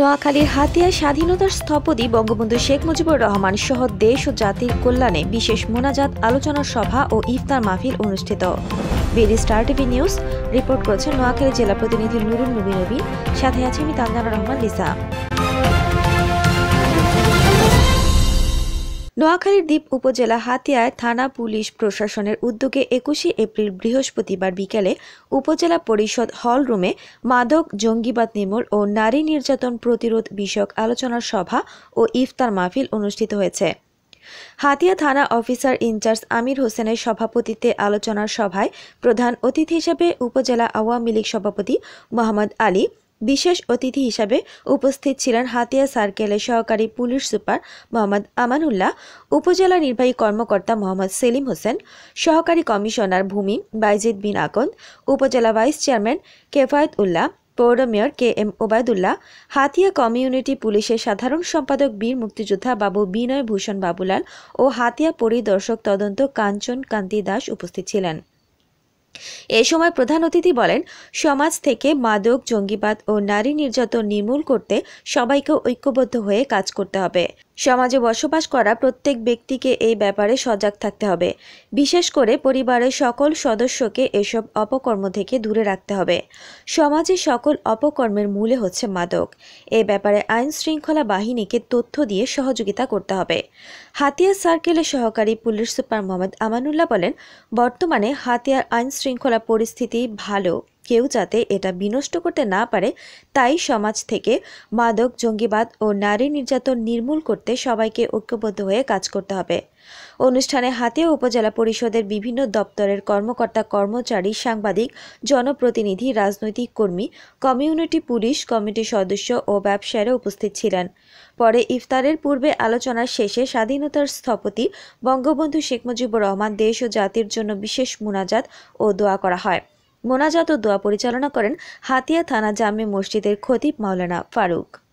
নোয়াখালীর হাতিয়া স্বাধীনতার স্থপতি বঙ্গবন্ধু শেখ মুজিবুর রহমান সহ দেশ ও জাতির কল্যাণে বিশেষ মোনাজাত, আলোচনা সভা ও ইফতার মাহফিল অনুষ্ঠিত। BD star TV news report করছেন নোয়াখালী জেলা প্রতিনিধি নুরুন্নবী নবীন, সাথে আছে আমি তানজানা রহমান লিসা। নোয়াখালীর দ্বীপ উপজেলা হাতিয়ায় থানা পুলিশ প্রশাসনের উদ্যোগে ২১শে এপ্রিল বৃহস্পতিবার বিকেলে উপজেলা পরিষদ হল রুমে মাদক, জঙ্গিবাদ নির্মূল ও নারী নির্যাতন প্রতিরোধ বিষয়ক আলোচনা সভা ও ইফতার মাহফিল অনুষ্ঠিত হয়েছে। হাতিয়া থানা অফিসার ইনচার্জ আমির হোসেনের সভাপতিত্বে আলোচনার সভায় প্রধান অতিথি হিসেবে উপজেলা আওয়ামী লীগ সভাপতি মোহাম্মদ আলী, বিশেষ অতিথি হিসাবে উপস্থিত ছিলেন হাতিয়া সার্কেলের সহকারী পুলিশ সুপার মোহাম্মদ আমানুল্লাহ, উপজেলা নির্বাহী কর্মকর্তা মোহাম্মদ সেলিম হোসেন, সহকারী কমিশনার ভূমি বায়জিদ বিন আকুন, উপজেলা ভাইস চেয়ারম্যান কেফায়ত উল্লা, পৌর mayor K M Obaidullah, Hatiya community পুলিশের সাধারণ সম্পাদক বীর মুক্তিযোদ্ধা বাবু বিনয় ভূষণ বাবুলাল ও হাতিয়া পরিদর্শক তদন্ত কাঞ্চন কান্তি দাস উপস্থিত ছিলেন। এ সময় প্রধান অতিথি বলেন, সমাজ থেকে মাদক, জঙ্গিবাদ ও নারী নির্যাতন নির্মূল করতে সবাইকে ঐক্যবদ্ধ হয়ে কাজ করতে হবে। সমাজে বসবাস করা প্রত্যেক ব্যক্তিকে এই ব্যাপারে সজাগ থাকতে হবে। বিশেষ করে পরিবারের সকল সদস্যকে এসব অপকর্ম থেকে দূরে রাখতে হবে। সমাজে সকল অপকর্মের মূলে হচ্ছে মাদক। এ ব্যাপারে আইন শৃঙ্খলা বাহিনীকে তথ্য দিয়ে সহযোগিতা করতে হবে। হাতিয়া সার্কেলের সহকারী পুলিশ সুপার মোহাম্মদ আমানুল্লাহ বলেন, বর্তমানে হাতিয়ার আইন শৃঙ্খলা পরিস্থিতি ভালো, কেউ যাতে এটা বিনষ্ট করতে না পারে তাই সমাজ থেকে মাদক, জঙ্গিবাদ ও নারী নির্যাতন নির্মূল করতে সবাইকে ঐক্যবদ্ধ হয়ে কাজ করতে হবে। অনুষ্ঠানে হাতিয়া উপজেলা পরিষদের বিভিন্ন দপ্তরের কর্মকর্তা, কর্মচারী, সাংবাদিক, জনপ্রতিনিধি, রাজনৈতিক কর্মী, কমিউনিটি পুলিশ কমিটির সদস্য ও ব্যবসায়ীরা উপস্থিত ছিলেন। পরে ইফতারের পূর্বে আলোচনা শেষে স্বাধীনতার স্থপতি বঙ্গবন্ধু শেখ মুজিবুর রহমান দেশ ও জাতির জন্য বিশেষ মোনাজাত ও দোয়া করা হয়। মোনাজাত ও দোয়া পরিচালনা করেন হাতিয়া থানা জামে মসজিদের খতিব মৌলানা ফারুক।